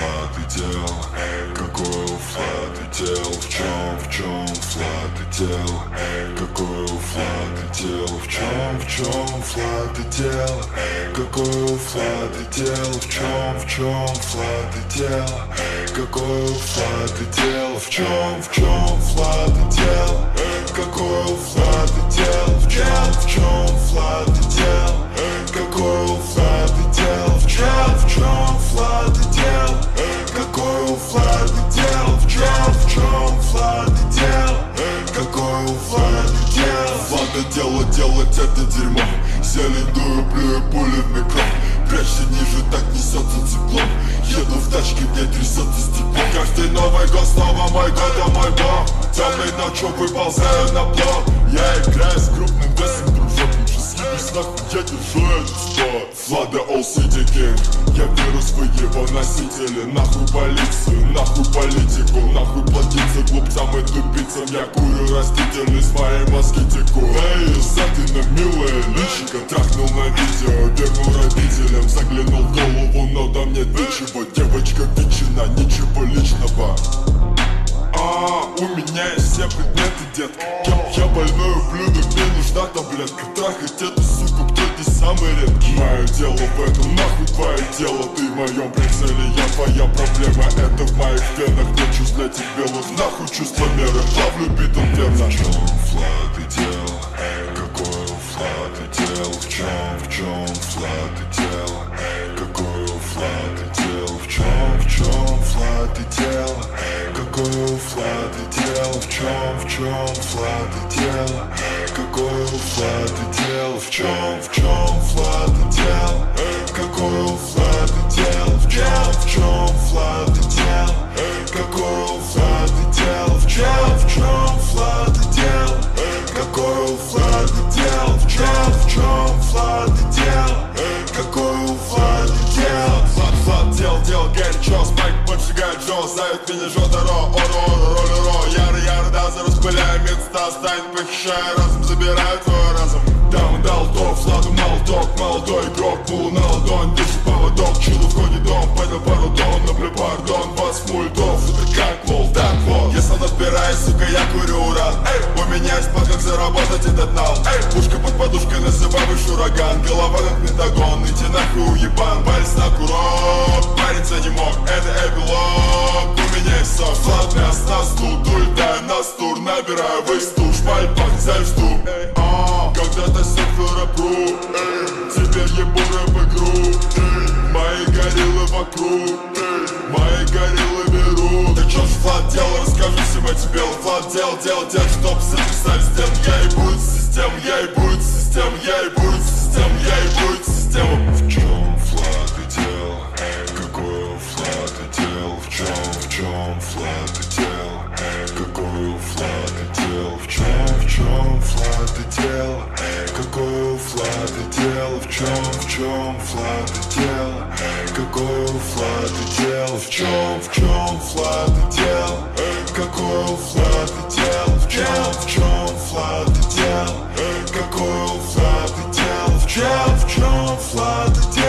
флаты дел, какой у флаты дел, в чем флаты дел, какой у флаты дел, в чем флаты дел, какой у флаты дел, в чем флаты дел, какой у флаты дел, в чем флаты дел, какой у флаты дел, в чем флаты дел, какой у флаты дел, в чем флаты дел, какой у флаты дел, в чем флаты дел, какой у флаты дел. Флаты дело делать это дерьмо, селедую, плюю пули в микро, прячься ниже, так несется тепло, еду в тачке, мне трясется стекло. Каждый Новый год снова мой год, а мой бог, темной ночью выползаю на плот. Я играю с крупным весом, дружок, лучше съебись нахуй, я держу этот спот. Влада All City King, я вирус, вы его носители. Нахуй полицию, нахуй политику, нахуй платиться глупцам и тупицам. Я курю растительность, моей мозги теку. Эй, ссадина, милая личико, трахнул на видео, вернул родителям. Заглянул в голову, но там нет ничего. Девочка ветчина, ничего личного. У меня есть все предметы, детка. Я больной ублюдок, мне нужна таблетка. Трахать эту суку, кто здесь самый редкий? Мое дело в этом, нахуй твое дело. Ты в моем прицеле, я твоя проблема. Это в моих венах, не чувств для этих белых. Нахуй чувство меры, плавлю битом верно. В чем флаты дел, какой у флаты дел, в чем флаты дел, какой у флаты дел, в чем флаты дел, какой у флаты дел, в чем флаты дел, какой у флаты дел, в чем флаты дел, какой у флаты дел, в чем флаты дел, какой у флаты дел, в чем флаты дел, какой у флаты дел, в чем флаты дел, какой у флаты дел. Флат дел горячо, спайк поджигает Джо, зовет меня Жодаро, оро, яр, дазы распыляю, медста станет, похищаю разум, забираю твой разум. Дам дал то, Владу молоток, молодой игрок, пул на ладонь, дышит поводок, чилу входит дом, пойду пару дом, наплю пардон, вас мультов, это как мол, так вот. Я сам разбираюсь, сука, я курю уран, у меня есть план, как заработать этот нал, пушка под подушкой, называешь ураган, голова как Пентагон, иди нахуй уебан, палец на курок, париться не мог, это эпилог, у меня есть сок, флатный оснас, тут ультай нас тур, набираю выступ, шпаль пахнет за штук. Когда-то сектора пруд, теперь ебу рэп игру, мои гориллы вокруг, мои гориллы берут. Ты чё ж флат дел, расскажи всем эти белых. Флат дел, дед, чтоб с этих стали стен. Я ебу эту систему, я ебу эту систему, я ебу эту систему, я ебу эту систему. В чем флаты дел, какой у флаты дел, в чем флаты дел, какой у флаты дел, в чем флаты дел, какой у флаты дел, в чем флаты дел, какой у флаты дел, в чем флаты дел, какой у флаты дел, в чем флаты дел, какой у флаты дел, в чем флаты дел.